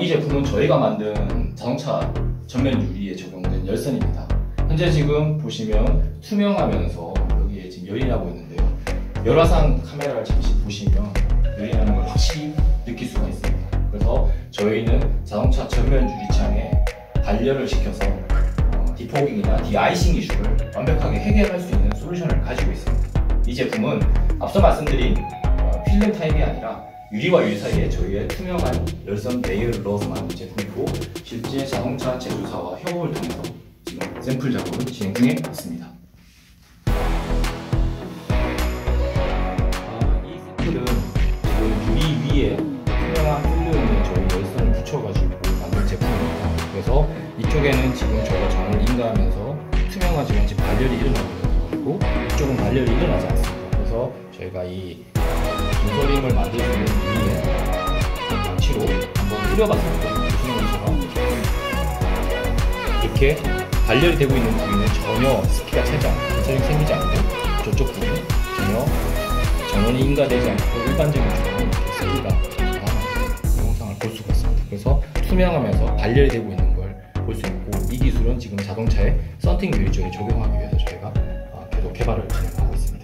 이 제품은 저희가 만든 자동차 전면 유리에 적용된 열선입니다. 현재 지금 보시면 투명하면서 여기에 지금 열이 나고 있는데요. 열화상 카메라를 잠시 보시면 열이 나는 걸 확실히 느낄 수가 있습니다. 그래서 저희는 자동차 전면 유리창에 단열을 시켜서 디포깅이나 디아이싱 기술을 완벽하게 해결할 수 있는 솔루션을 가지고 있습니다. 이 제품은 앞서 말씀드린 필름 타입이 아니라 유리와 유리 사이에 저희의 투명한 열선 레이어를 넣어서 만든 제품이고, 실제 자동차 제조사와 협업을 통해서 지금 샘플 작업을 진행 중에 있습니다. 이 샘플은 지금 유리 위에 투명한 필름에 저희 열선을 붙여가지고 만든 제품입니다. 그래서 이쪽에는 지금 저희가 전원을 인가하면서 투명하지만 지금 발열이 일어나고 있고, 이쪽은 발열이 일어나지 않습니다. 그래서 저희가 이 문서링을 만들어주는 유리에 장치로 한번 뿌려봤습니다. 보시는 것처럼 이렇게 발열이 되고 있는 부위는 전혀 습기가 차지 않고 문서링이 생기지 않고, 저쪽 부위는 전혀 전원이 인가되지 않고 일반적인 조건은 습기가 나는 영상을 볼 수가 있습니다. 그래서 투명하면서 발열이 되고 있는 걸 볼 수 있고, 이 기술은 지금 자동차의 썬팅 유리 쪽에 적용하기 위해서 저희가 계속 개발을 진행하고 있습니다.